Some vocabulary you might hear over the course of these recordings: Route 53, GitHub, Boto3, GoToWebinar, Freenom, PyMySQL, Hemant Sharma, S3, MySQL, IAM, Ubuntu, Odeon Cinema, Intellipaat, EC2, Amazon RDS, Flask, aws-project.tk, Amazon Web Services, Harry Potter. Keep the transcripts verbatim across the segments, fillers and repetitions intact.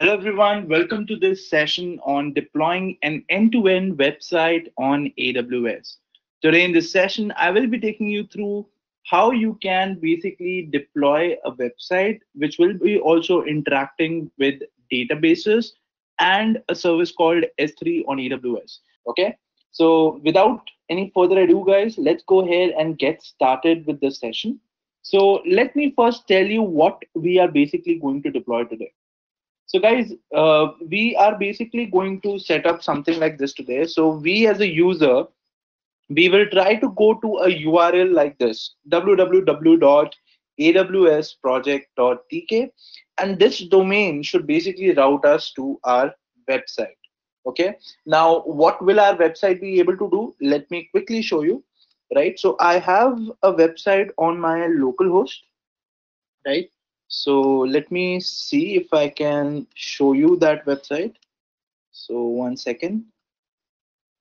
Hello everyone, welcome to this session on deploying an end-to-end website on A W S. Today in this session, I will be taking you through how you can basically deploy a website, which will be also interacting with databases and a service called S three on A W S. Okay, so without any further ado, guys, let's go ahead and get started with the session. So let me first tell you what we are basically going to deploy today. So guys, uh, we are basically going to set up something like this today. So we as a user, we will try to go to a U R L like this, w w w dot a w s project dot t k. And this domain should basically route us to our website. Okay. Now, what will our website be able to do? Let me quickly show you, right? So I have a website on my local host, right? So let me see if I can show you that website. So one second,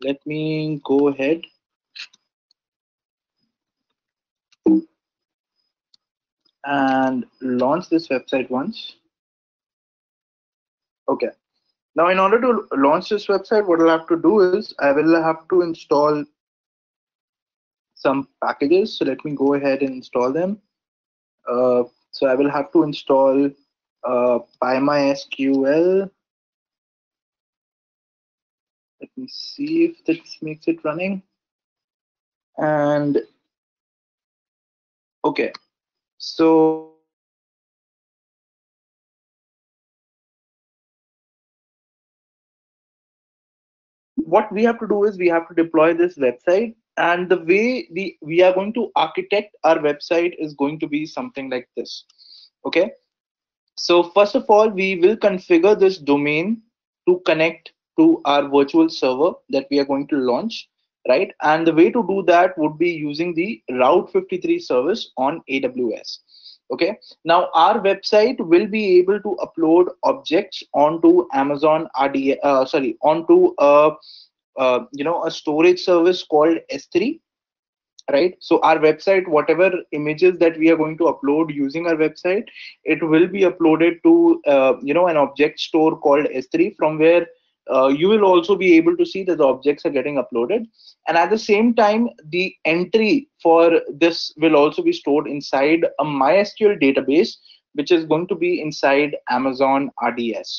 let me go ahead. And launch this website once. Okay. Now in order to launch this website, what I'll have to do is I will have to install some packages. So let me go ahead and install them. Uh, So I will have to install uh, PyMySQL. Let me see if this makes it running. And okay, so. What we have to do is we have to deploy this website. And the way the, we are going to architect our website is going to be something like this. Okay. So first of all, we will configure this domain to connect to our virtual server that we are going to launch, right? And the way to do that would be using the Route fifty-three service on A W S. Okay. Now our website will be able to upload objects onto Amazon R D S, uh, sorry, onto a uh, Uh, you know, a storage service called S three, right? So our website, whatever images that we are going to upload using our website, it will be uploaded to, uh, you know, an object store called S three, from where uh, you will also be able to see that the objects are getting uploaded. And at the same time, the entry for this will also be stored inside a MySQL database, which is going to be inside Amazon R D S.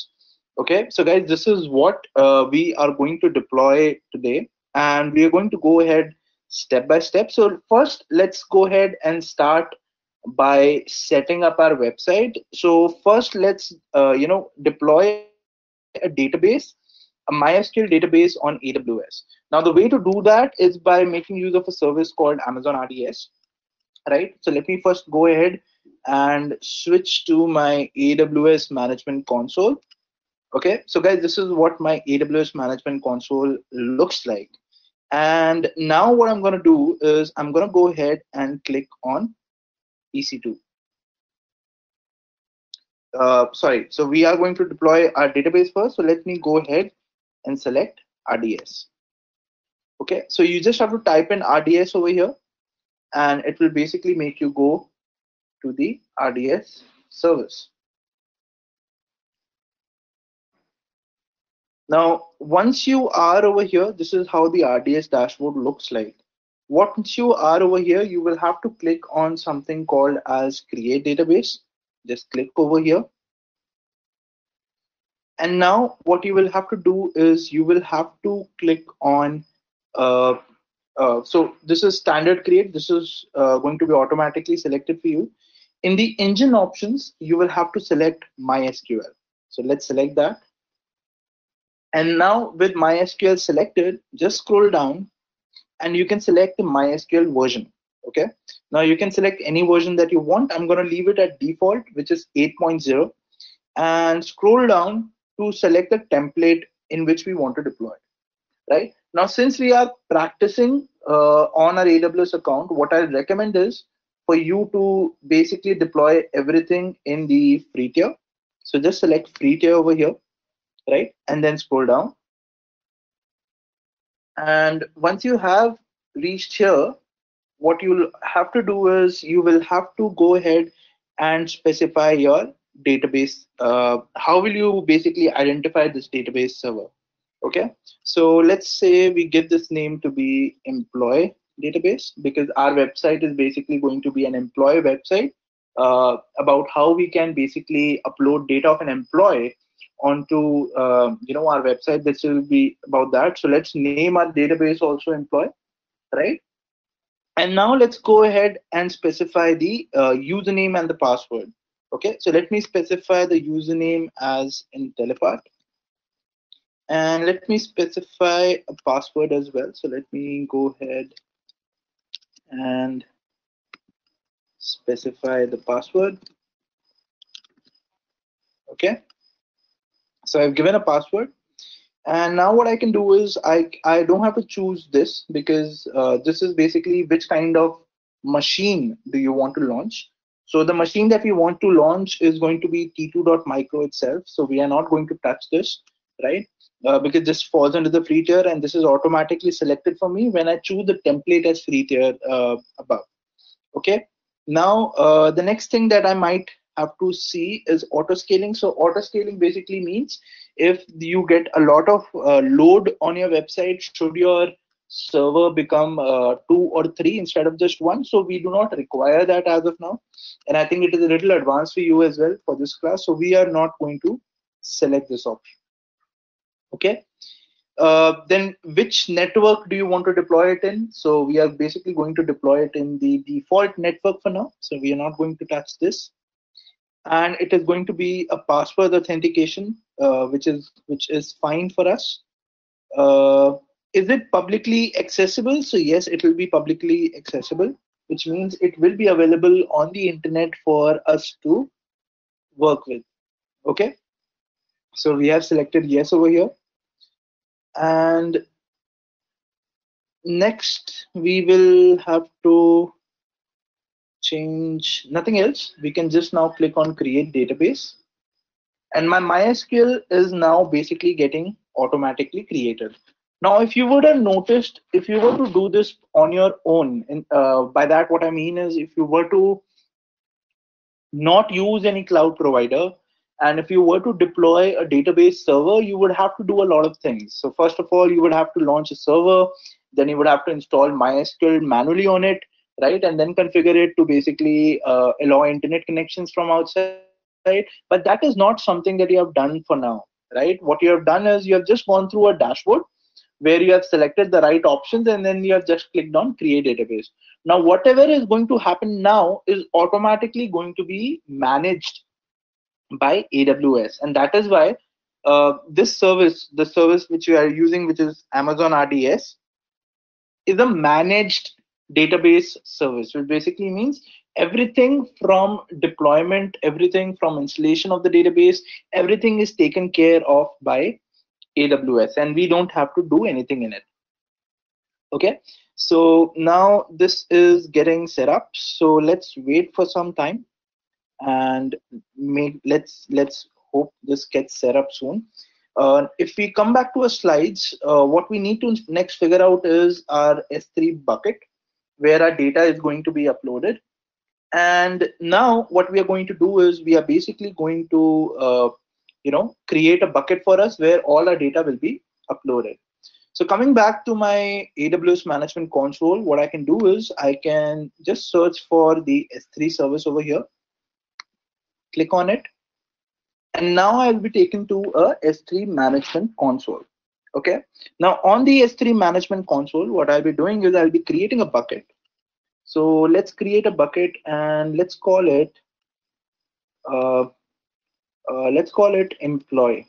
Okay, so guys, this is what uh, we are going to deploy today, and we are going to go ahead step by step. So first, let's go ahead and start by setting up our website. So first, let's uh, you know, deploy a database, a MySQL database on A W S. Now, the way to do that is by making use of a service called Amazon R D S, right? So let me first go ahead and switch to my A W S management console. Okay, so guys, this is what my A W S management console looks like. And now what I'm going to do is I'm going to go ahead and click on E C two. Uh, sorry, so we are going to deploy our database first. So let me go ahead and select R D S. Okay, so you just have to type in R D S over here, and it will basically make you go to the R D S service. Now, once you are over here, this is how the R D S dashboard looks like. Once you are over here, you will have to click on something called as Create Database. Just click over here. And now what you will have to do is you will have to click on, uh, uh, so this is standard create. This is uh, going to be automatically selected for you. In the engine options, you will have to select MySQL. So let's select that. And now with MySQL selected, just scroll down and you can select the MySQL version. Okay. Now you can select any version that you want. I'm going to leave it at default, which is eight point zero, and scroll down to select the template in which we want to deploy. Right. Now, since we are practicing uh, on our A W S account, what I recommend is for you to basically deploy everything in the free tier. So just select free tier over here. Right, and then scroll down, and once you have reached here, what you'll have to do is you will have to go ahead and specify your database. Uh, how will you basically identify this database server? Okay, so let's say we give this name to be employee database, because our website is basically going to be an employee website uh, about how we can basically upload data of an employee onto uh, you know, our website. This will be about that. So let's name our database also employee, right? And now let's go ahead and specify the uh, username and the password. Okay, so let me specify the username as Intellipaat, and let me specify a password as well. So let me go ahead and specify the password. Okay, so I've given a password, and now what I can do is I, I don't have to choose this, because uh, this is basically which kind of machine do you want to launch. So the machine that we want to launch is going to be t two dot micro itself. So we are not going to touch this, right? Uh, because this falls under the free tier, and this is automatically selected for me when I choose the template as free tier uh, above. Okay, now uh, the next thing that I might have to see is auto scaling. So auto scaling basically means if you get a lot of uh, load on your website, should your server become uh, two or three instead of just one. So we do not require that as of now, and I think it is a little advanced for you as well for this class, so we are not going to select this option. Okay, uh, then which network do you want to deploy it in? So we are basically going to deploy it in the default network for now, so we are not going to touch this, and it is going to be a password authentication, uh, which is which is fine for us. Uh, is it publicly accessible? So yes, it will be publicly accessible, which means it will be available on the internet for us to work with. Okay, so we have selected yes over here, and next we will have to change nothing else. We can just now click on create database, and my MySQL is now basically getting automatically created. Now if you would have noticed, if you were to do this on your own, and uh, by that what I mean is if you were to not use any cloud provider, and if you were to deploy a database server, you would have to do a lot of things. So first of all, you would have to launch a server, then you would have to install MySQL manually on it, right? And then configure it to basically uh, allow internet connections from outside, right? But that is not something that you have done for now, right? What you have done is you have just gone through a dashboard where you have selected the right options, and then you have just clicked on create database. Now, whatever is going to happen now is automatically going to be managed by A W S, and that is why uh, this service, the service which you are using, which is Amazon R D S, is a managed database service, which basically means everything from deployment, everything from installation of the database, everything is taken care of by A W S, and we don't have to do anything in it. Okay, so now this is getting set up, so let's wait for some time, and make let's let's hope this gets set up soon. Uh, if we come back to our slides, uh, what we need to next figure out is our S three bucket, where our data is going to be uploaded. And now what we are going to do is we are basically going to uh, you know, create a bucket for us where all our data will be uploaded. So coming back to my A W S management console, what I can do is I can just search for the S three service over here, click on it, and now I'll be taken to a S three management console. Okay, now on the S three management console, what I'll be doing is I'll be creating a bucket. So let's create a bucket, and let's call it uh, uh, let's call it employee.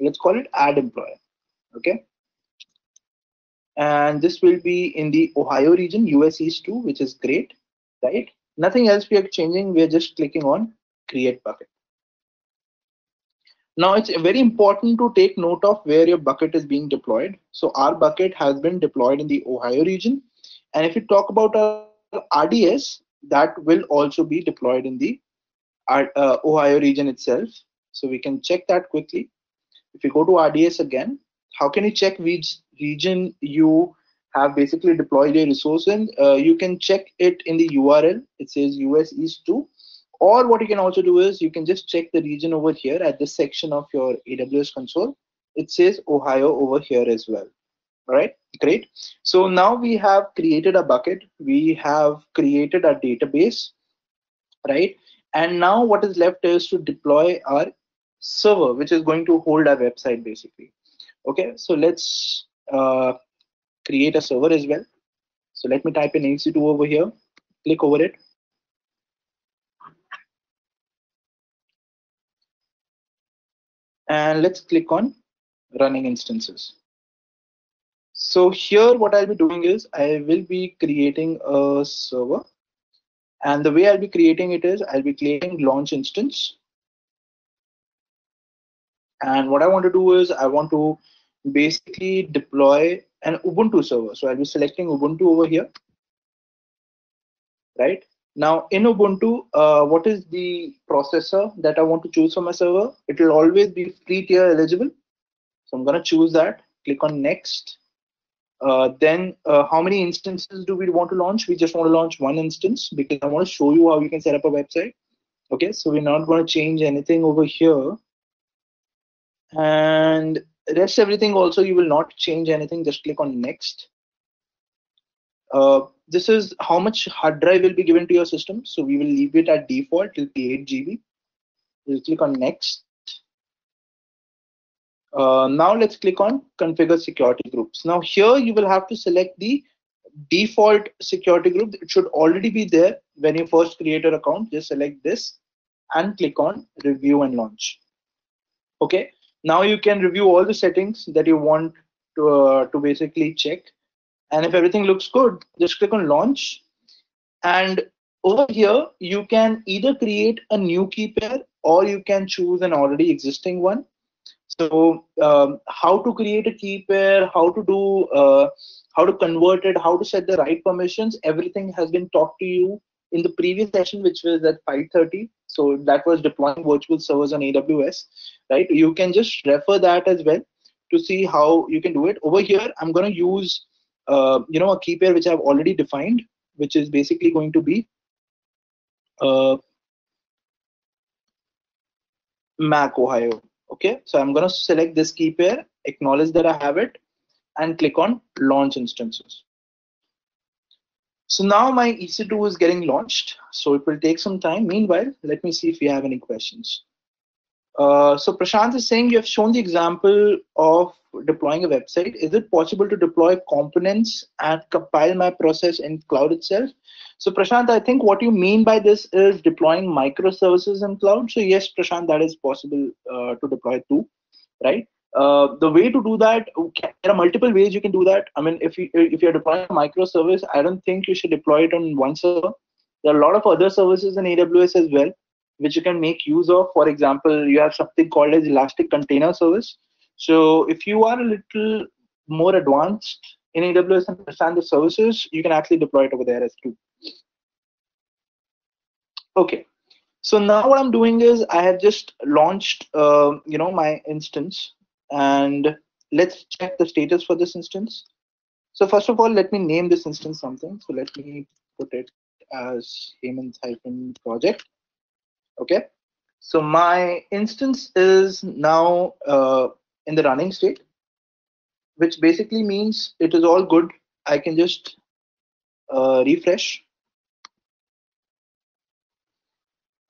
Let's call it add employee. Okay, and this will be in the Ohio region, U S East two, which is great, right? Nothing else we are changing. We are just clicking on create bucket. Now it's very important to take note of where your bucket is being deployed. So our bucket has been deployed in the Ohio region, and if you talk about our R D S, that will also be deployed in the uh, Ohio region itself. So we can check that quickly. If you go to R D S again, how can you check which region you have basically deployed a resource in? Uh, you can check it in the U R L. It says U S East two, Or what you can also do is you can just check the region over here at this section of your A W S console. It says Ohio over here as well. All right, great. So now we have created a bucket. We have created a database, right? And now what is left is to deploy our server, which is going to hold our website basically. Okay, so let's uh, create a server as well. So let me type in E C two over here, click over it. And let's click on running instances. So here what I'll be doing is I will be creating a server. And the way I'll be creating it is I'll be creating launch instance. And what I want to do is I want to basically deploy an Ubuntu server. So I'll be selecting Ubuntu over here. Right now in Ubuntu, uh, what is the processor that I want to choose for my server? It will always be free tier eligible. So I'm going to choose that. Click on next. Uh, then uh, how many instances do we want to launch? We just want to launch one instance because I want to show you how you can set up a website. Okay, so we're not going to change anything over here. And rest everything also you will not change anything, just click on next. Uh, this is how much hard drive will be given to your system, so we will leave it at default, it'll be eight G B. We'll click on next. Uh, now let's click on configure security groups. Now here you will have to select the default security group. It should already be there when you first create an account. Just select this and click on review and launch. Okay, now you can review all the settings that you want to, uh, to basically check. And if everything looks good, just click on launch. And over here, you can either create a new key pair or you can choose an already existing one. So um, how to create a key pair, how to do, uh, how to convert it, how to set the right permissions, everything has been taught to you in the previous session, which was at five thirty. So that was deploying virtual servers on A W S, right? You can just refer that as well to see how you can do it. Over here, I'm going to use, uh, you know, a key pair which I've already defined, which is basically going to be uh, Mac Ohio. Okay, so I'm going to select this key pair, acknowledge that I have it, and click on launch instances. So now my E C two is getting launched, so it will take some time. Meanwhile, let me see if you have any questions. Uh, so Prashant is saying you have shown the example of deploying a website. Is it possible to deploy components and compile my process in cloud itself? So Prashant, I think what you mean by this is deploying microservices in cloud. So yes, Prashant, that is possible uh, to deploy too, right? Uh, the way to do that, okay, there are multiple ways you can do that. I mean, if you if you're deploying a microservice, I don't think you should deploy it on one server. There are a lot of other services in A W S as well, which you can make use of. For example, you have something called as Elastic Container Service. So if you are a little more advanced in A W S and understand the services, you can actually deploy it over there as too. Okay. So now what I'm doing is I have just launched, uh, you know, my instance. And let's check the status for this instance. So first of all, let me name this instance something. So let me put it as Hemant-project. Okay. So my instance is now uh, in the running state, which basically means it is all good. I can just uh, refresh.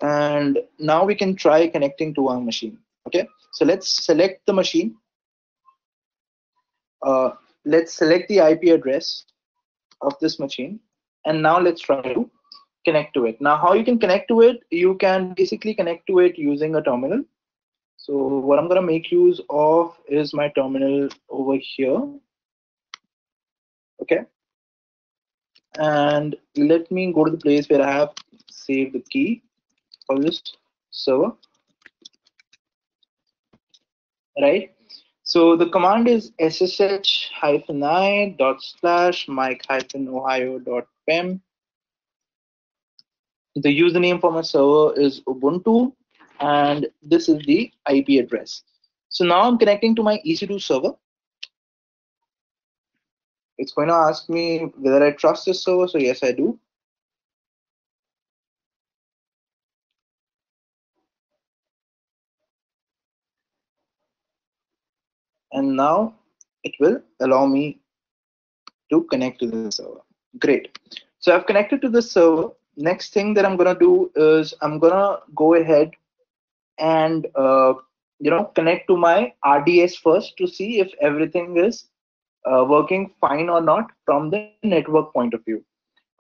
And now we can try connecting to our machine. Okay. So let's select the machine. Uh, let's select the I P address of this machine. And now let's try to connect to it. Now, how you can connect to it, you can basically connect to it using a terminal. So what I'm going to make use of is my terminal over here. Okay. And let me go to the place where I have saved the key for this server. Right, so the command is ssh-i dot slash mic-ohio.pem. The username for my server is Ubuntu, and this is the I P address. So now I'm connecting to my E C two server. It's going to ask me whether I trust this server, so yes, I do. and now it will allow me to connect to the server. Great. So I've connected to the server. Next thing that I'm gonna do is I'm gonna go ahead and uh, you know, connect to my R D S first to see if everything is uh, working fine or not from the network point of view.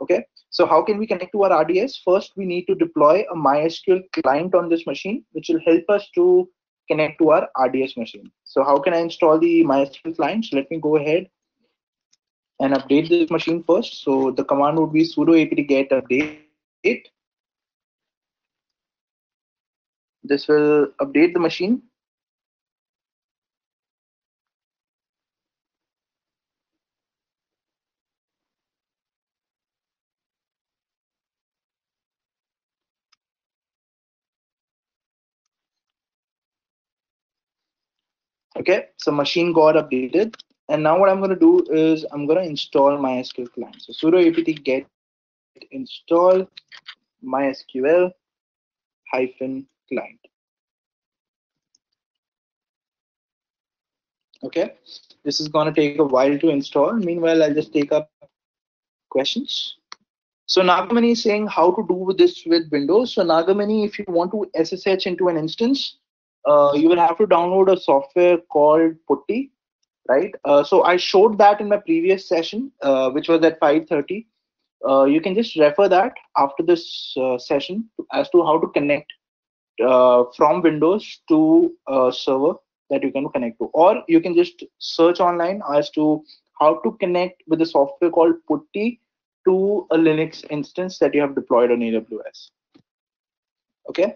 Okay, so how can we connect to our R D S? First, we need to deploy a MySQL client on this machine, which will help us to connect to our R D S machine. So how can I install the MySQL client? So let me go ahead and update this machine first. So the command would be sudo apt get update. This will update the machine. Okay, so machine got updated, and now what I'm going to do is I'm going to install MySQL client. So sudo apt get install MySQL hyphen client. Okay, this is going to take a while to install. Meanwhile, I'll just take up questions. So Nagamani is saying how to do this with Windows. So Nagamani, if you want to S S H into an instance, Uh, you will have to download a software called Putty, right? Uh, so I showed that in my previous session, uh, which was at five thirty. Uh, you can just refer that after this uh, session as to how to connect uh, from Windows to a server that you can connect to, or you can just search online as to how to connect with a software called Putty to a Linux instance that you have deployed on A W S. Okay.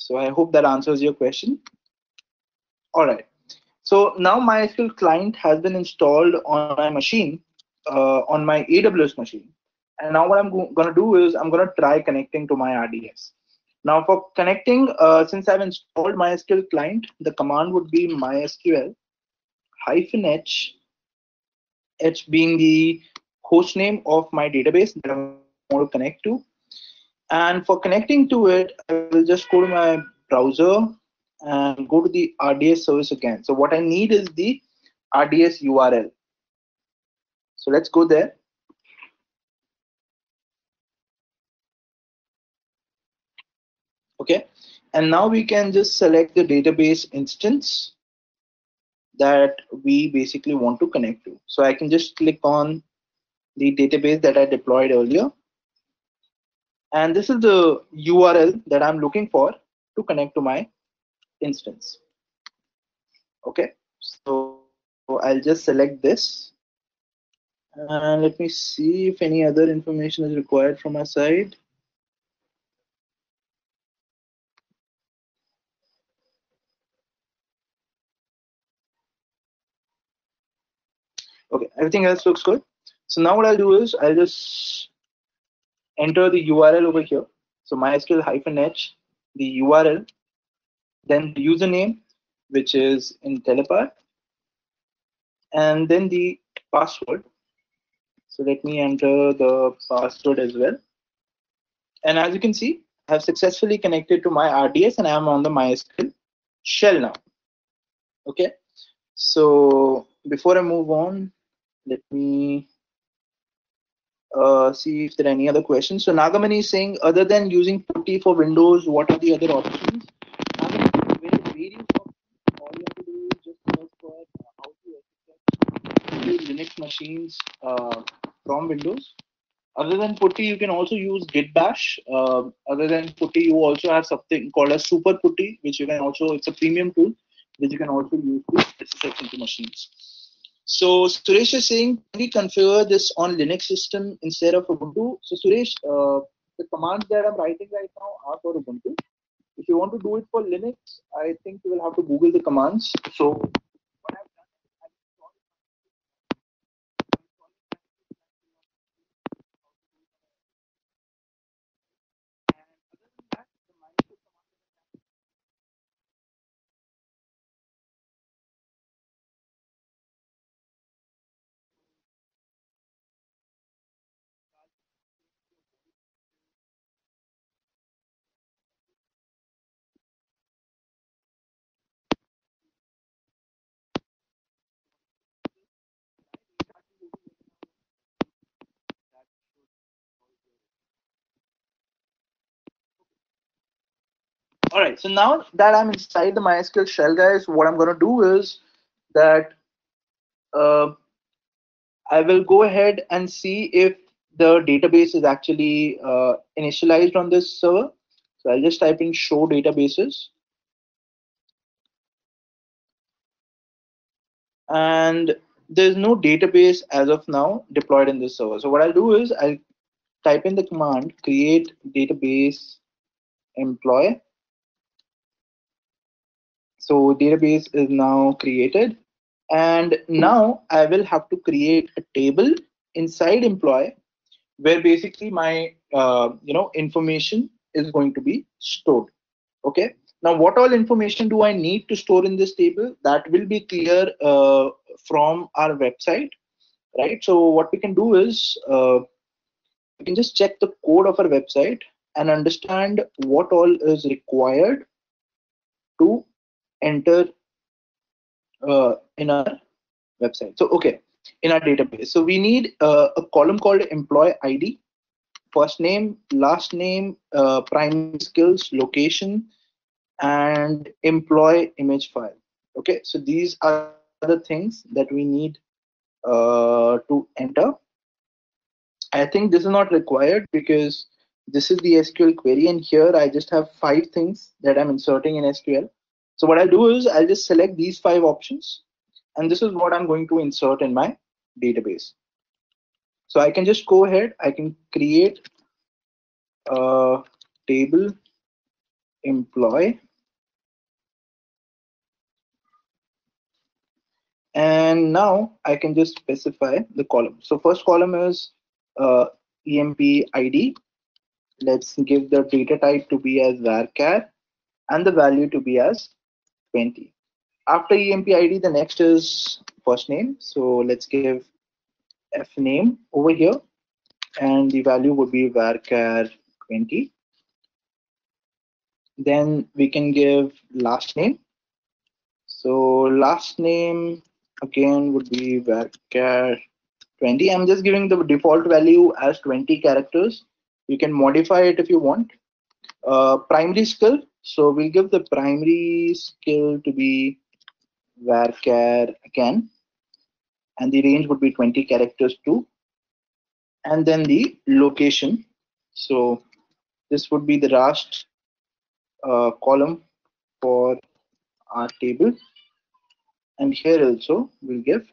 So I hope that answers your question. All right. So now MySQL client has been installed on my machine, uh, on my A W S machine. And now what I'm go gonna do is I'm gonna try connecting to my R D S. Now for connecting, uh, since I've installed MySQL client, the command would be MySQL hyphen H, H being the host name of my database that I want to connect to. And for connecting to it, I will just go to my browser and go to the R D S service again. So what I need is the R D S U R L. So let's go there. Okay, and now we can just select the database instance that we basically want to connect to. So I can just click on the database that I deployed earlier. And this is the U R L that I'm looking for to connect to my instance. Okay, so I'll just select this. And let me see if any other information is required from my side. Okay, everything else looks good. So now what I'll do is I'll just enter the U R L over here. So MySQL hyphen H, the U R L, then the username, which is Intellipaat, and then the password. So let me enter the password as well. And as you can see, I have successfully connected to my R D S and I am on the MySQL shell now. Okay. So before I move on, let me Uh, see if there are any other questions. So Nagamani is saying, other than using Putty for Windows, what are the other options? Various options. All you have to do is just search for how to access Linux machines uh, from Windows. Other than Putty, you can also use Git Bash. Uh, other than Putty, you also have something called a Super Putty, which you can also, it's a premium tool, which you can also use to S S H into machines. So Suresh is saying, can we configure this on Linux system instead of Ubuntu? So Suresh, uh, the commands that I'm writing right now are for Ubuntu. If you want to do it for Linux, I think you will have to Google the commands. So what I've done is I've installed it. All right, so now that I'm inside the MySQL shell, guys, what I'm going to do is that uh, I will go ahead and see if the database is actually uh, initialized on this server. So I'll just type in show databases. And there's no database as of now deployed in this server. So what I'll do is I'll type in the command create database employee. So database is now created. And now I will have to create a table inside employee where basically my uh, you know information is going to be stored. Okay. Now, what all information do I need to store in this table? That will be clear uh, from our website, right? So what we can do is uh, we can just check the code of our website and understand what all is required to enter uh, in our website. So, okay, in our database. So we need uh, a column called employee I D, first name, last name, uh, primary skills, location, and employee image file. Okay, so these are the things that we need uh, to enter. I think this is not required because this is the S Q L query, and here I just have five things that I'm inserting in S Q L. So what I'll do is I'll just select these five options, and this is what I'm going to insert in my database. So I can just go ahead, I can create a table employee, and now I can just specify the column. So first column is uh, emp I D. Let's give the data type to be as varchar and the value to be as twenty. After emp I D, the next is first name. So let's give f name over here, and the value would be varchar twenty. Then we can give last name. So last name again would be varchar twenty. I'm just giving the default value as twenty characters. You can modify it if you want. Uh, primary skill. So we'll give the primary skill to be varchar again, and the range would be twenty characters too. And then the location. So this would be the last Uh, column for our table, and here also we'll give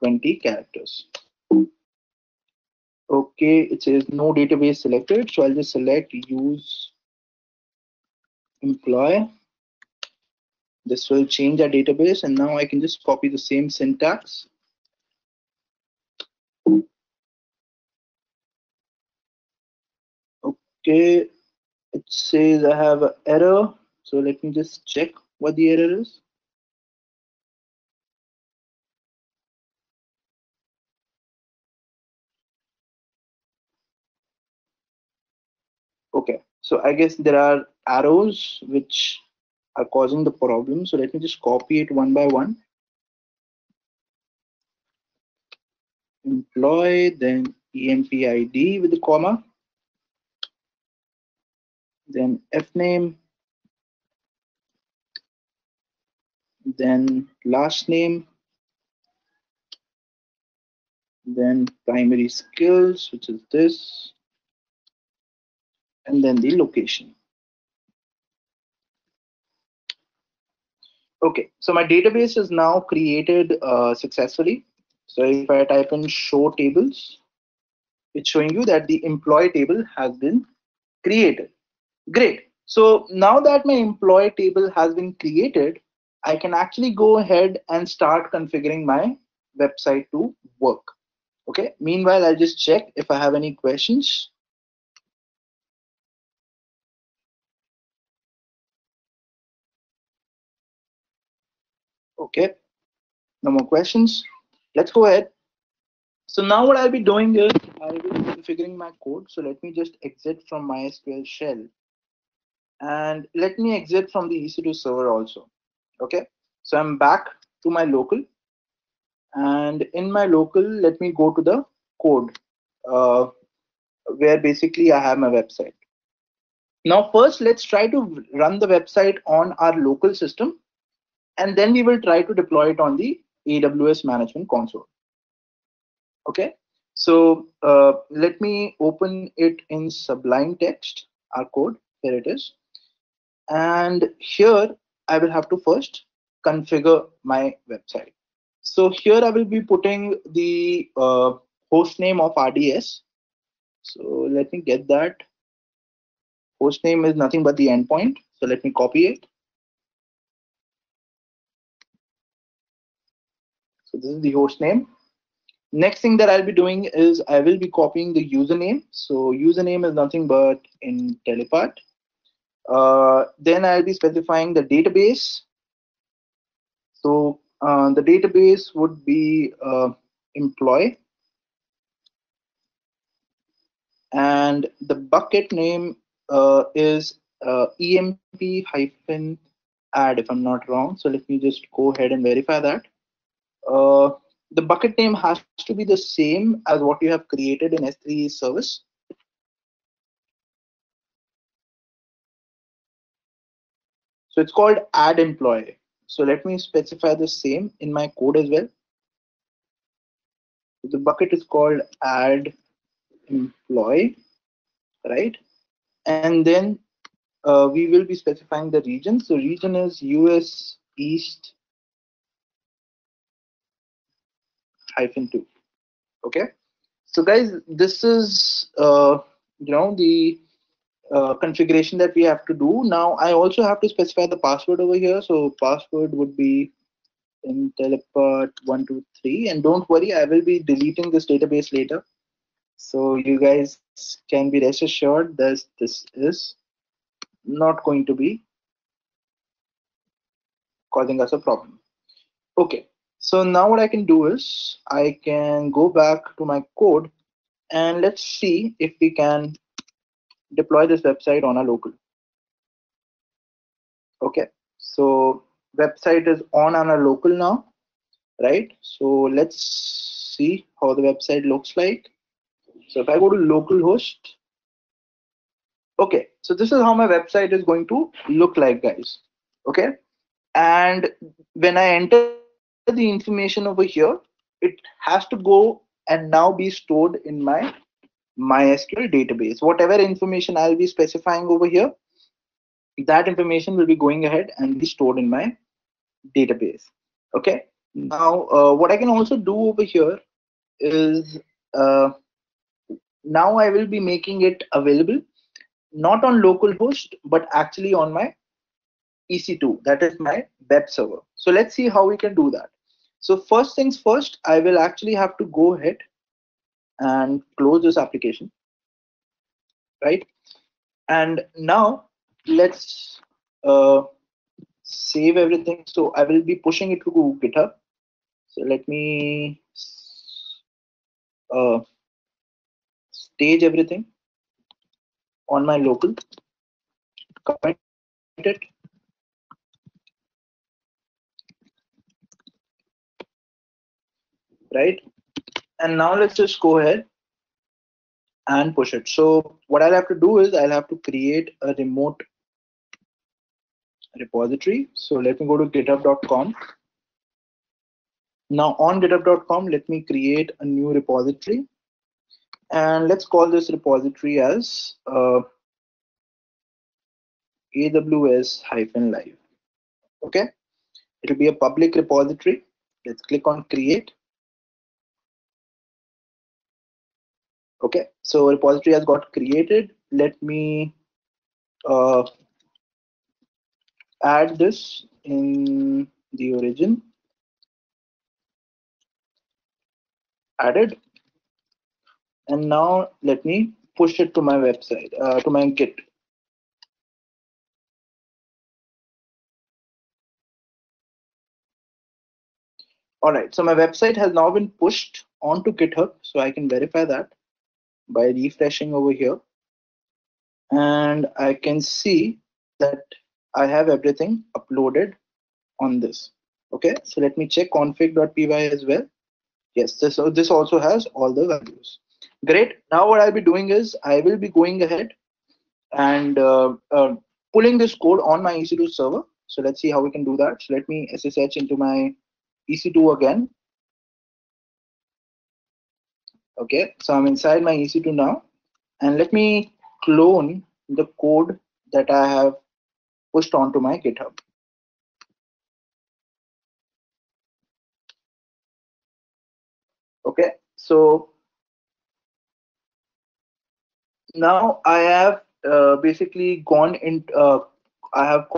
twenty characters. Okay, it says no database selected, so I'll just select use employee. This will change our database, and now I can just copy the same syntax. Okay, it says I have an error, so let me just check what the error is. Okay, so I guess there are arrows which are causing the problem, so let me just copy it one by one. Employee, then emp I D with the comma, then f name, then last name, then primary skills, which is this, and then the location. Okay, so my database is now created uh, successfully. So if I type in show tables, it's showing you that the employee table has been created. Great. So now that my employee table has been created, I can actually go ahead and start configuring my website to work. Okay. Meanwhile, I'll just check if I have any questions. Okay. No more questions. Let's go ahead. So now what I'll be doing is I will be configuring my code. So let me just exit from MySQL shell. And let me exit from the E C two server also. Okay, so I'm back to my local, and in my local, let me go to the code uh, where basically I have my website. Now, first, let's try to run the website on our local system, and then we will try to deploy it on the A W S management console. Okay, so uh, let me open it in Sublime Text, our code. Here it is. And here I will have to first configure my website. So here I will be putting the uh, host name of R D S. So let me get that. Host name is nothing but the endpoint. So let me copy it. So this is the host name. Next thing that I'll be doing is I will be copying the username. So username is nothing but Intellipaat. Uh, then I'll be specifying the database. So uh, the database would be uh, employee, and the bucket name uh, is uh, emp-add, if I'm not wrong. So let me just go ahead and verify that. Uh, the bucket name has to be the same as what you have created in S three service. So it's called add employee. So let me specify the same in my code as well. The bucket is called add employee, right? And then uh, we will be specifying the region. So region is U S East hyphen two. Okay. So guys, this is uh, you know the Uh, configuration that we have to do. Now I also have to specify the password over here. So password would be Intellipaat one two three, and don't worry, I will be deleting this database later, so you guys can be rest assured that this is not going to be causing us a problem. Okay, so now what I can do is I can go back to my code and let's see if we can deploy this website on a local. Okay, so website is on on a local now, right? So let's see how the website looks like. So if I go to localhost, okay, so this is how my website is going to look like, guys. Okay, and when I enter the information over here, it has to go and now be stored in my MySQL database. Whatever information I'll be specifying over here, that information will be going ahead and be stored in my database. Okay, now uh, what I can also do over here is uh, now I will be making it available not on localhost but actually on my E C two, that is my web server. So let's see how we can do that. So first things first, I will actually have to go ahead and close this application, right? And now let's uh, save everything. So I will be pushing it to GitHub. So let me uh, stage everything on my local, commit it. Right? And now let's just go ahead and push it. So what I'll have to do is I'll have to create a remote repository. So let me go to github dot com. Now on github dot com, let me create a new repository, and let's call this repository as uh, aws-live. Okay, it'll be a public repository. Let's click on create. Okay, so repository has got created. Let me uh, add this in the origin. Added, and now let me push it to my website, uh, to my Git. All right, so my website has now been pushed onto GitHub, so I can verify that by refreshing over here, and I can see that I have everything uploaded on this. Okay, so let me check config dot p y as well. Yes, this, this also has all the values. Great. Now what I'll be doing is I will be going ahead and uh, uh, pulling this code on my E C two server. So let's see how we can do that. So let me S S H into my E C two again. Okay, so I'm inside my E C two now, and let me clone the code that I have pushed onto my GitHub. Okay, so now I have uh, basically gone in, uh, I have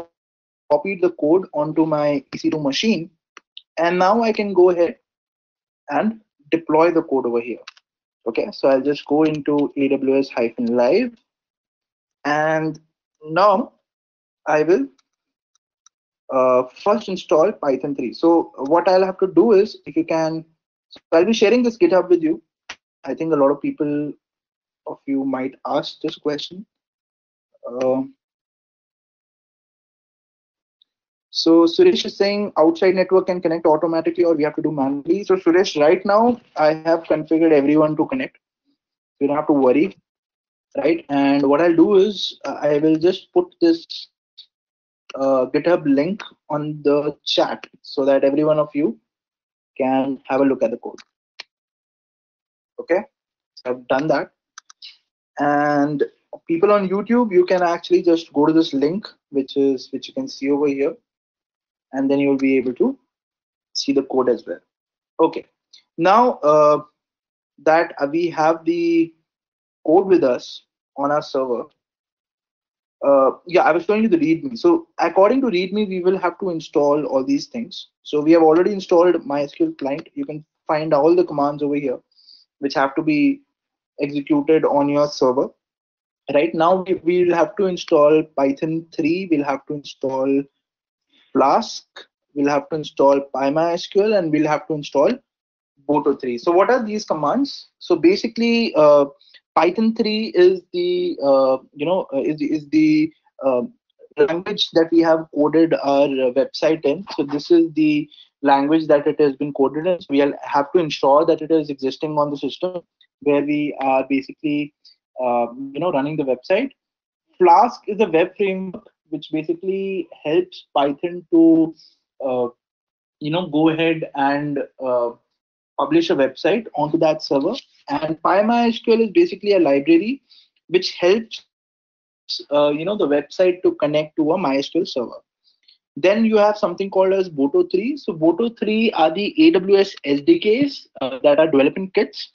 copied the code onto my E C two machine, and now I can go ahead and deploy the code over here. Okay, so I'll just go into A W S hyphen live, and now I will uh, first install Python three. So what I'll have to do is, if you can, so I'll be sharing this GitHub with you. I think a lot of people of you might ask this question. Uh, so Suresh is saying outside network can connect automatically, or we have to do manually. So Suresh, right now I have configured everyone to connect. You don't have to worry, right? And what I'll do is I will just put this uh, GitHub link on the chat so that every one of you can have a look at the code. Okay, so I've done that. And people on YouTube, you can actually just go to this link, which is which you can see over here, and then you will be able to see the code as well. Okay, now uh, that we have the code with us on our server, uh, yeah, I was showing you the README. So according to README, we will have to install all these things. So we have already installed MySQL client. You can find all the commands over here, which have to be executed on your server. Right now we will have to install Python three, we'll have to install Flask, we'll have to install PyMySQL, and we'll have to install Boto three. So what are these commands? So basically uh, Python three is the uh, you know is, is the uh, language that we have coded our website in. So this is the language that it has been coded in. So we'll have to ensure that it is existing on the system where we are basically uh, you know running the website. Flask is a web framework which basically helps Python to uh, you know go ahead and uh, publish a website onto that server. And PyMySQL is basically a library which helps uh, you know the website to connect to a MySQL server. Then you have something called as Boto three. So Boto three are the A W S S D Ks uh, that are development kits,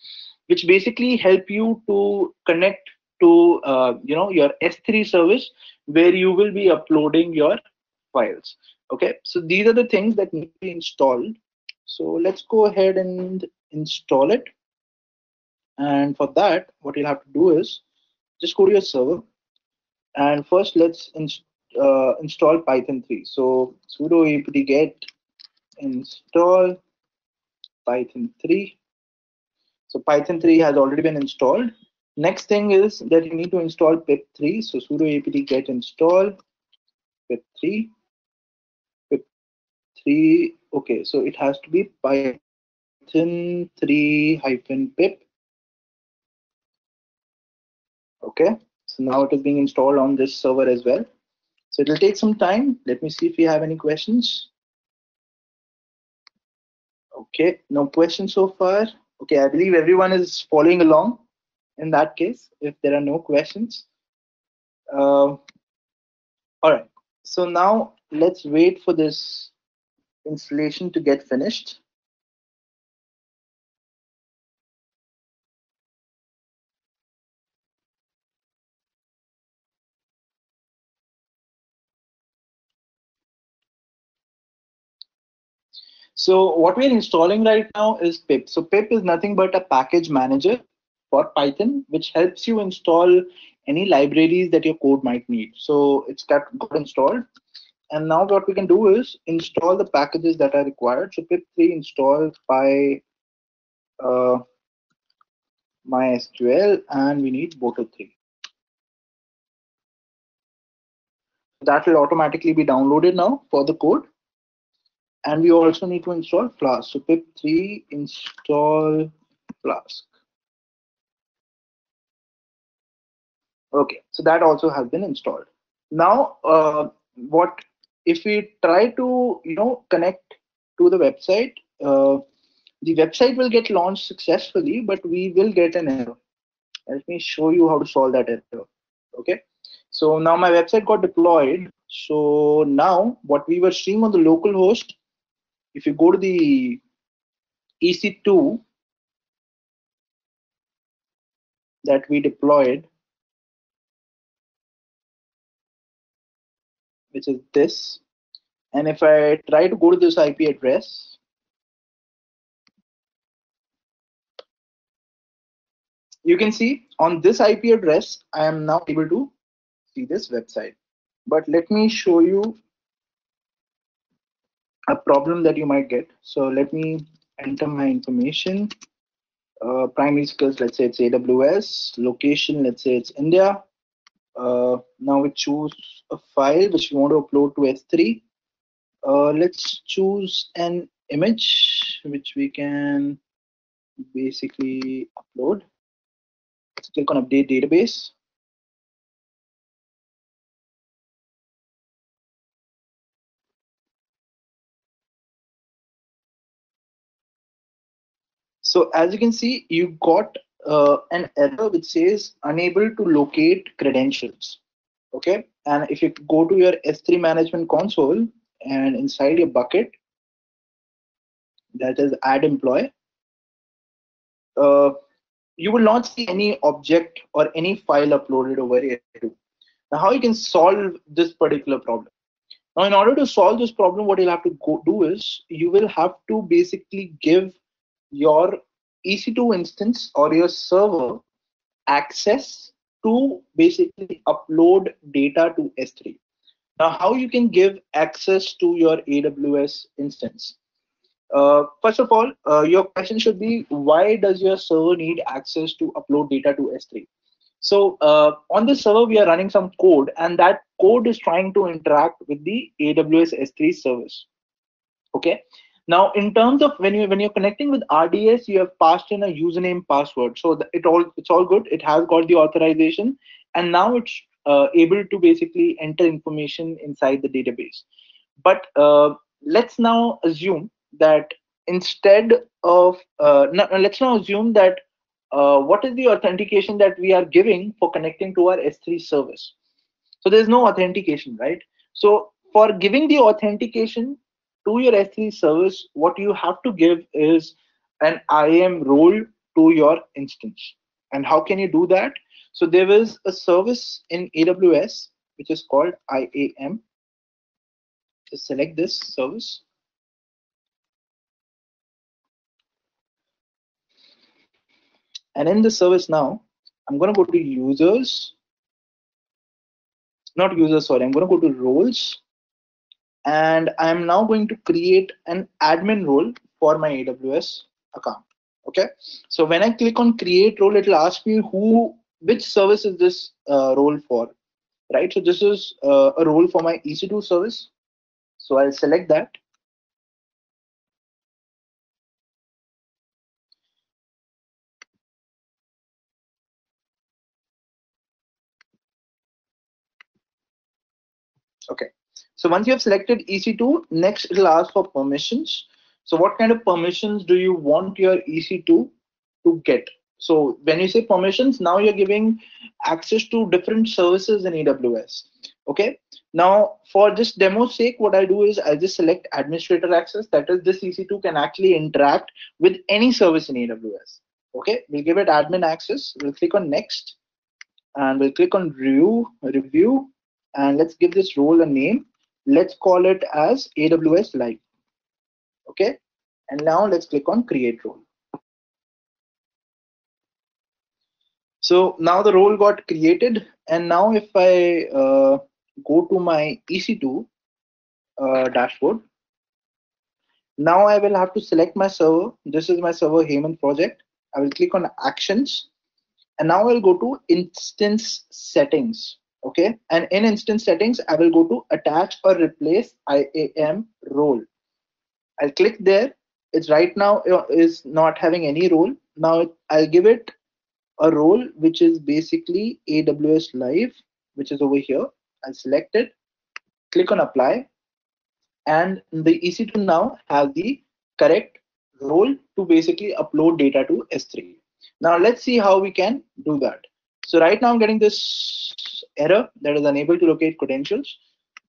which basically help you to connect to uh, you know your S three service where you will be uploading your files. Okay, so these are the things that need to be installed. So let's go ahead and install it. And for that, what you'll have to do is just go to your server, and first let's inst uh, install Python three. So sudo apt get install Python three. So Python three has already been installed. Next thing is that you need to install pip three. So sudo apt get install pip three. pip three, okay, so it has to be python three hyphen pip. Okay, so now it is being installed on this server as well. So it will take some time. Let me see if we have any questions. Okay, no questions so far. Okay, I believe everyone is following along. In that case, if there are no questions, uh, all right. So now let's wait for this installation to get finished. So what we're installing right now is pip. So pip is nothing but a package manager for Python, which helps you install any libraries that your code might need. So it's got installed. And now what we can do is install the packages that are required. So pip three install by uh, MySQL, and we need Boto three. That will automatically be downloaded now for the code. And we also need to install Flask. So pip three install Flask. Okay, so that also has been installed. Now, uh, what if we try to, you know, connect to the website, uh, the website will get launched successfully, but we will get an error. Let me show you how to solve that error. Okay, so now my website got deployed. So now what we were streaming on the local host, if you go to the E C two that we deployed, which is this, and if I try to go to this I P address, you can see on this I P address, I am now able to see this website. But let me show you a problem that you might get. So let me enter my information. Uh, primary skills, let's say it's A W S. Location, let's say it's India. Uh, now we choose a file which we want to upload to S three. Uh, let's choose an image which we can basically upload. Let's click on update database. So as you can see, you got uh, an error which says unable to locate credentials. Okay, and if you go to your S three management console and inside your bucket, that is add employee, uh, you will not see any object or any file uploaded over here. Now, how you can solve this particular problem? Now, in order to solve this problem, what you'll have to go do is you will have to basically give your E C two instance or your server access to basically upload data to S three. Now, how you can give access to your A W S instance? Uh, first of all, uh, your question should be, why does your server need access to upload data to S three? So uh, on the server, we are running some code, and that code is trying to interact with the A W S S three service. Okay. Now, in terms of when you when you're connecting with R D S, you have passed in a username password, so the, it all it's all good. It has got the authorization, and now it's uh, able to basically enter information inside the database. But uh, let's now assume that instead of uh, no, let's now assume that uh, what is the authentication that we are giving for connecting to our S three service? So there's no authentication, right? So for giving the authentication to your S three service, what you have to give is an I A M role to your instance. And how can you do that? So there is a service in A W S which is called I A M. Just select this service. And in the service now, I'm going to go to users. Not users, sorry. I'm going to go to roles. And I'm now going to create an admin role for my A W S account. Okay, so when I click on create role, it will ask me who, which service is this uh, role for, right? So this is uh, a role for my E C two service. So I'll select that. Okay. So once you have selected E C two, next it will ask for permissions. So what kind of permissions do you want your E C two to get? So when you say permissions, now you're giving access to different services in A W S. Okay. Now for this demo's sake, what I do is I just select administrator access. That is, this E C two can actually interact with any service in A W S. Okay. We'll give it admin access. We'll click on next, and we'll click on review, review, and let's give this role a name. Let's call it as A W S Live. Okay, and now let's click on create role. So now the role got created, and now if I uh, go to my E C two uh, dashboard, now I will have to select my server. This is my server Heyman project. I will click on actions, and now I'll go to instance settings. Okay, and in instance settings, I will go to attach or replace I A M role. I'll click there. It's right now is not having any role. Now I'll give it a role which is basically A W S Live, which is over here. I'll select it, click on apply, and the E C two now has the correct role to basically upload data to S three. Now let's see how we can do that. So right now I'm getting this error that is unable to locate credentials.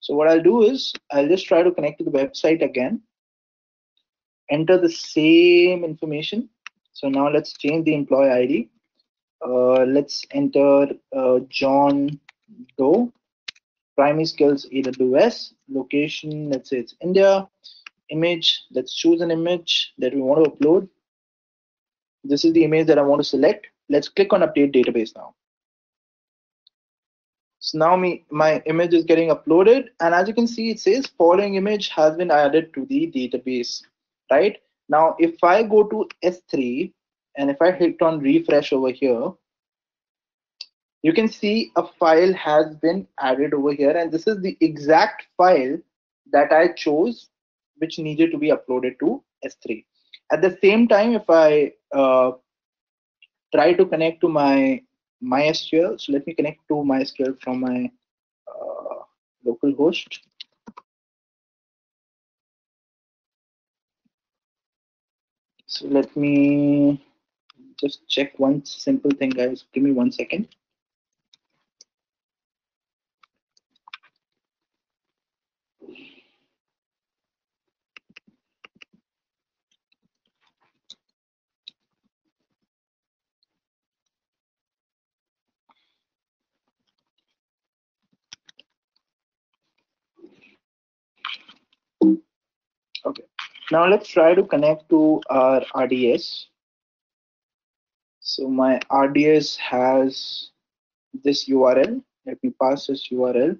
So what I'll do is I'll just try to connect to the website again, enter the same information. So now let's change the employee I D. Uh, let's enter uh, John Doe, primary skills A W S, location, let's say it's India, image, let's choose an image that we want to upload. This is the image that I want to select. Let's click on update database now. So now me, my image is getting uploaded, and as you can see, it says following image has been added to the database. Right now, if I go to S three and if I hit on refresh over here, you can see a file has been added over here, and this is the exact file that I chose, which needed to be uploaded to S three. At the same time, if I uh, try to connect to my MySQL, so let me connect to MySQL from my uh, local host. So let me just check one simple thing, guys. Give me one second. Okay, now let's try to connect to our R D S. So my R D S has this U R L. Let me pass this U R L.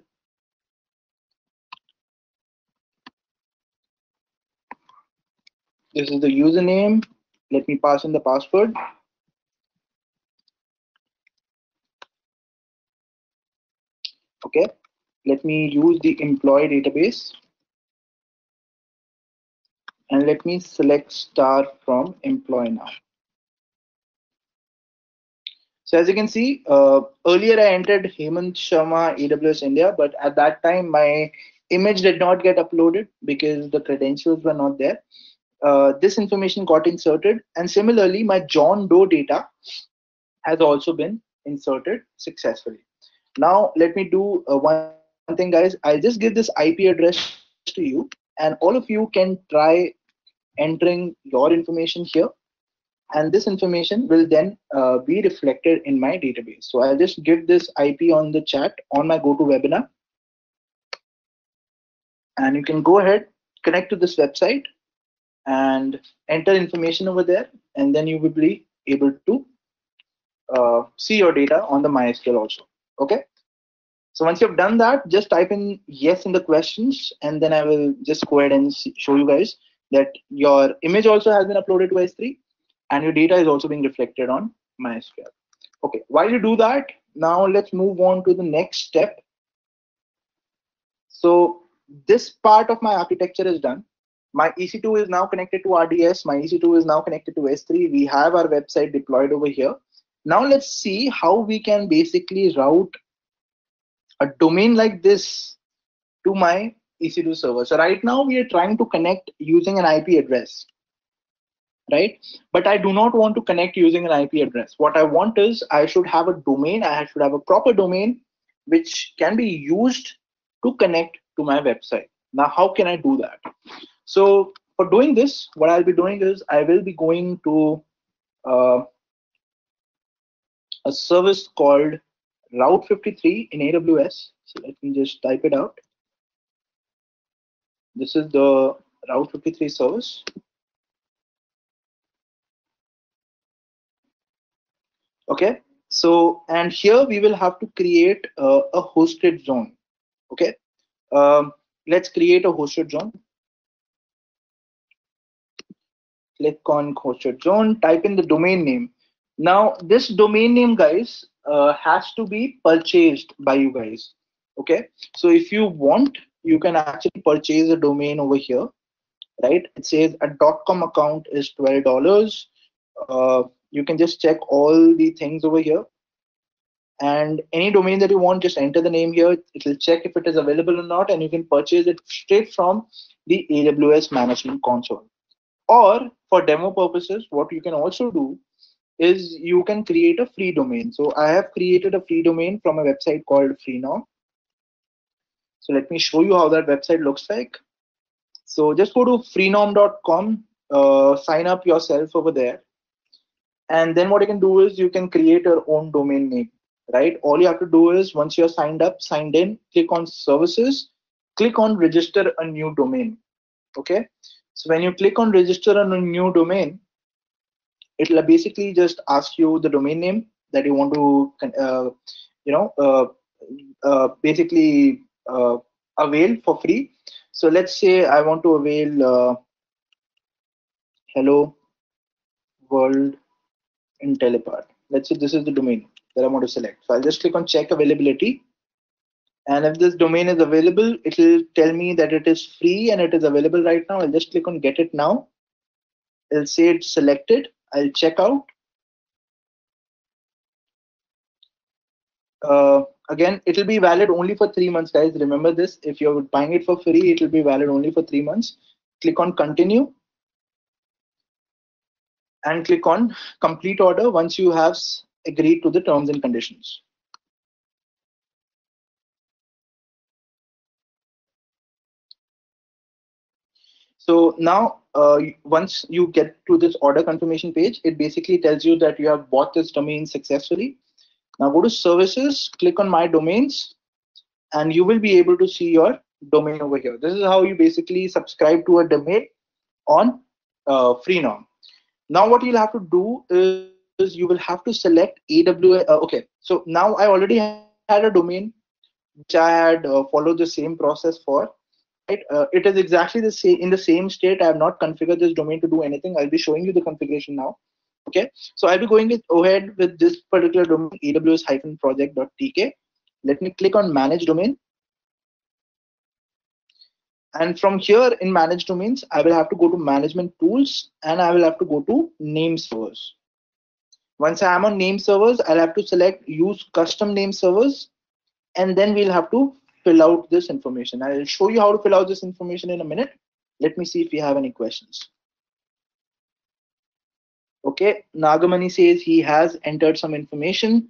This is the username. Let me pass in the password. Okay, let me use the employee database. And let me select star from employee now. So as you can see, uh, earlier I entered Hemant Sharma, A W S India, but at that time my image did not get uploaded because the credentials were not there. Uh, this information got inserted, and similarly my John Doe data has also been inserted successfully. Now let me do uh, one thing, guys. I'll just give this I P address to you, and all of you can try entering your information here, and this information will then uh, be reflected in my database. So I'll just give this I P on the chat on my GoToWebinar, and you can go ahead, connect to this website and enter information over there, and then you will be able to uh, see your data on the MySQL also. Okay. So once you've done that, just type in yes in the questions, and then I will just go ahead and see, show you guys that your image also has been uploaded to S three and your data is also being reflected on MySQL. Okay, while you do that, now let's move on to the next step. So this part of my architecture is done. My E C two is now connected to R D S. My E C two is now connected to S three. We have our website deployed over here. Now let's see how we can basically route a domain like this to my E C two server. So right now we are trying to connect using an I P address, right? But I do not want to connect using an I P address. What I want is I should have a domain. I should have a proper domain which can be used to connect to my website. Now, how can I do that? So for doing this, what I'll be doing is I will be going to uh, a service called Route fifty-three in A W S. So let me just type it out. This is the Route fifty-three service. Okay, so and here we will have to create uh, a hosted zone. Okay, um, let's create a hosted zone. Click on hosted zone, type in the domain name. Now this domain name, guys, Uh, has to be purchased by you guys. Okay, so if you want, you can actually purchase a domain over here, right? It says a .com account is twelve dollars, uh, you can just check all the things over here, and any domain that you want, just enter the name here. It will check if it is available or not, and you can purchase it straight from the A W S management console. Or for demo purposes, what you can also do is you can create a free domain. So I have created a free domain from a website called Freenom. So let me show you how that website looks like. So just go to freenom dot com, uh, sign up yourself over there. And then what you can do is you can create your own domain name, right? All you have to do is once you're signed up, signed in, click on services, click on register a new domain. Okay. So when you click on register on a new domain, it will basically just ask you the domain name that you want to, uh, you know, uh, uh, basically uh, avail for free. So let's say I want to avail uh, hello world Intellipaat. Let's say this is the domain that I want to select. So I'll just click on check availability. And if this domain is available, it will tell me that it is free and it is available right now. I'll just click on get it now. It'll say it's selected. I'll check out. Uh, again, it will be valid only for three months, guys. Remember this. If you're buying it for free, it will be valid only for three months. Click on continue. And click on complete order once you have agreed to the terms and conditions. So now uh, once you get to this order confirmation page, it basically tells you that you have bought this domain successfully. Now go to services, click on my domains, and you will be able to see your domain over here. This is how you basically subscribe to a domain on uh, Freenom. Now what you'll have to do is, is you will have to select A W S. Uh, okay, so now I already had a domain which I had uh, followed the same process for. Right. Uh, it is exactly the same in the same state. I have not configured this domain to do anything. I'll be showing you the configuration now. Okay. So I'll be going with, ahead with this particular domain, A W S dash project dot T K. Let me click on manage domain. And from here in manage domains, I will have to go to management tools and I will have to go to name servers. Once I am on name servers, I'll have to select use custom name servers, and then we'll have to fill out this information. I'll show you how to fill out this information in a minute. Let me see if you have any questions. Okay, Nagamani says he has entered some information.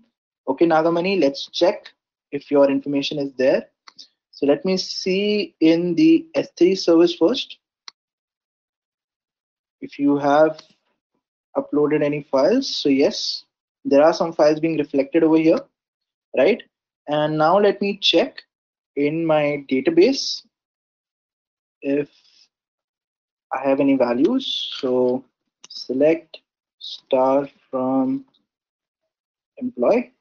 Okay, Nagamani, let's check if your information is there. So let me see in the S three service first, if you have uploaded any files. So yes, there are some files being reflected over here, right? And now let me check in my database if I have any values. So select star from employee,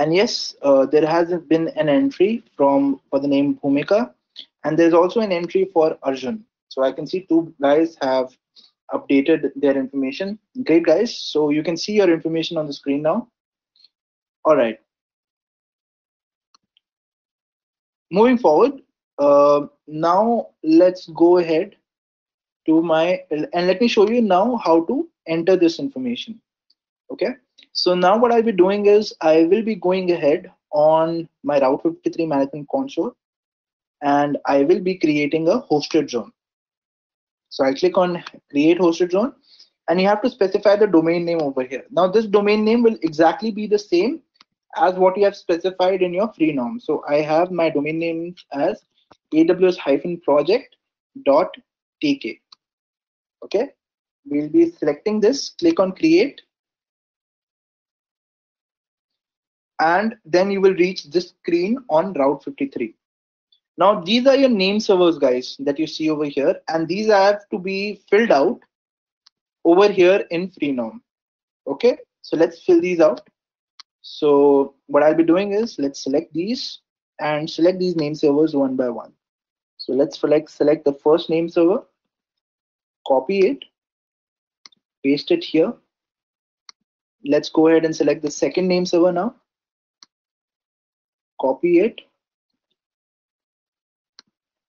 and yes, uh, there has been an entry from for the name Bhumika, and there's also an entry for Arjun. So I can see two guys have updated their information. Great, guys. So you can see your information on the screen now. All right, moving forward, uh, now let's go ahead to my, and let me show you now how to enter this information. Okay, so now what I'll be doing is I will be going ahead on my Route fifty-three management console, and I will be creating a hosted zone. So I click on create hosted zone, and you have to specify the domain name over here. Now this domain name will exactly be the same as what you have specified in your Freenom. So I have my domain name as A W S dash project dot T K. Okay, we'll be selecting this, click on create, and then you will reach this screen on Route fifty-three. Now these are your name servers, guys, that you see over here, and these have to be filled out over here in Freenom. Okay, so let's fill these out. So what I'll be doing is let's select these and select these name servers one by one. So let's select, select the first name server, copy it, paste it here. Let's go ahead and select the second name server now, copy it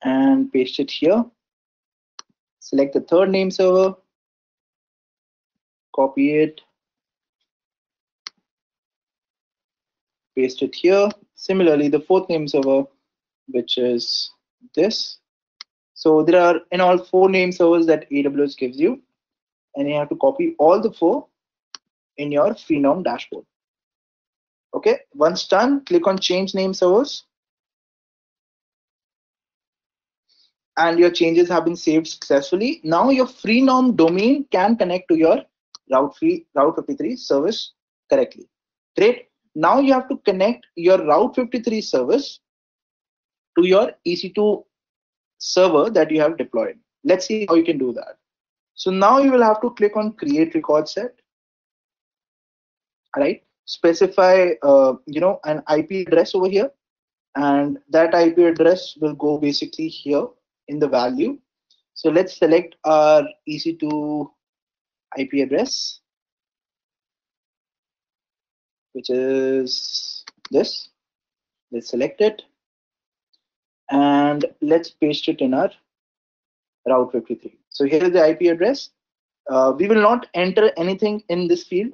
and paste it here. select the third name server, copy it, paste it here. Similarly, the fourth name server, which is this. So there are in all four name servers that A W S gives you, and you have to copy all the four in your Freenom dashboard. Okay, once done, click on change name servers, and your changes have been saved successfully. Now your Freenom domain can connect to your Route fifty-three service correctly. Great. Now you have to connect your Route fifty-three service to your E C two server that you have deployed. Let's see how you can do that. So now you will have to click on create record set. All right, specify uh, you know an I P address over here, and that I P address will go basically here in the value. So let's select our E C two I P address, which is this. Let's select it and let's paste it in our Route fifty-three. So here is the I P address. Uh, we will not enter anything in this field,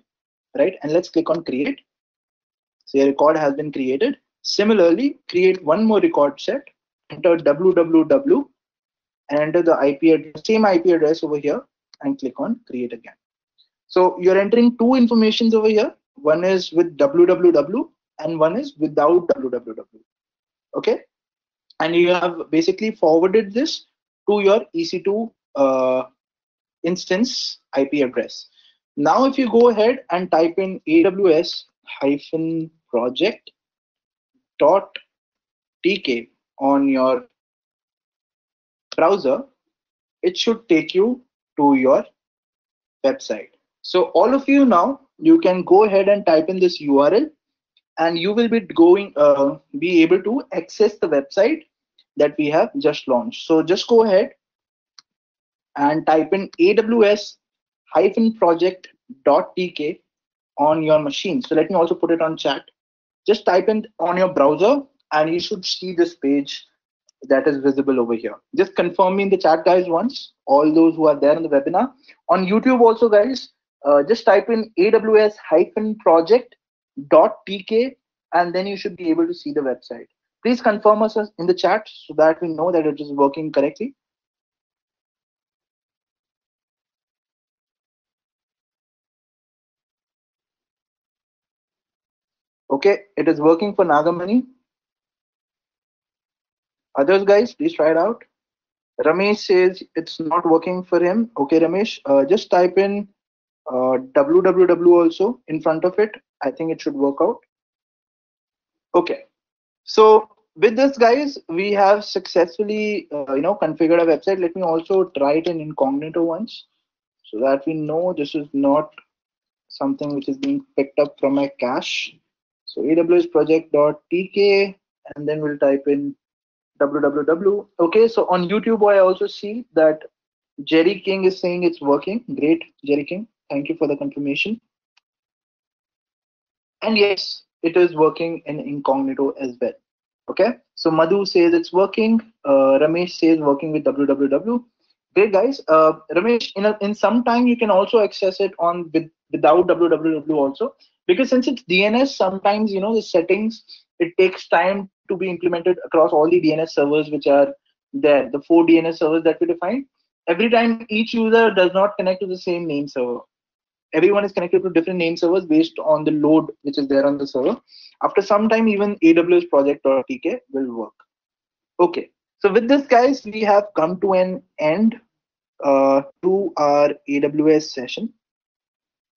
right? And let's click on create. So your record has been created. Similarly, create one more record set, enter www and enter the I P address, same I P address over here, and click on create again. So you're entering two informations over here. One is with www and one is without www. Okay, and you have basically forwarded this to your E C two uh, instance I P address. Now if you go ahead and type in aws dash project dot t k on your browser, it should take you to your website. So all of you now, you can go ahead and type in this U R L, and you will be going uh, be able to access the website that we have just launched. So just go ahead and type in aws dash project dot t k on your machine. So let me also put it on chat. Just type in on your browser and you should see this page that is visible over here. Just confirm me in the chat, guys, once, all those who are there in the webinar. On YouTube also, guys, uh, just type in aws dash project dot t k and then you should be able to see the website. Please confirm us in the chat so that we know that it is working correctly. Okay, it is working for Nagamani. Others, guys, please try it out. Ramesh says it's not working for him. Okay, Ramesh, uh, just type in uh, www also in front of it. I think it should work out. Okay, so with this, guys, we have successfully uh, you know configured a website. Let me also try it in incognito once, so that we know this is not something which is being picked up from my cache. So aws dash project dot t k, and then we'll type in www. Okay, so on YouTube I also see that Jerry King is saying it's working. Great, Jerry King, thank you for the confirmation. And yes, it is working in incognito as well. Okay, so Madhu says it's working. uh, Ramesh says working with www. Great, guys. uh, Ramesh, in a, in some time you can also access it on with without www also, because since it's D N S, sometimes you know the settings, it takes time to be implemented across all the D N S servers which are there, the four D N S servers that we defined. Every time each user does not connect to the same name server. Everyone is connected to different name servers based on the load which is there on the server. After some time, even aws dash project dot t k will work. Okay, so with this, guys, we have come to an end uh, to our A W S session,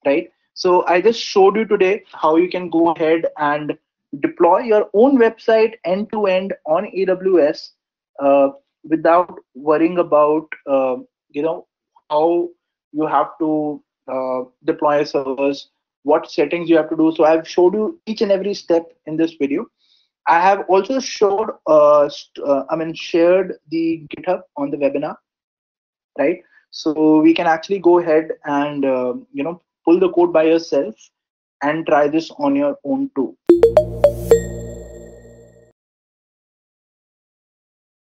right? So I just showed you today how you can go ahead and deploy your own website end to end on A W S uh, without worrying about uh, you know how you have to uh, deploy servers, what settings you have to do. So I've showed you each and every step in this video. I have also showed uh, uh, I mean shared the GitHub on the webinar, right? So we can actually go ahead and uh, you know pull the code by yourself and try this on your own too.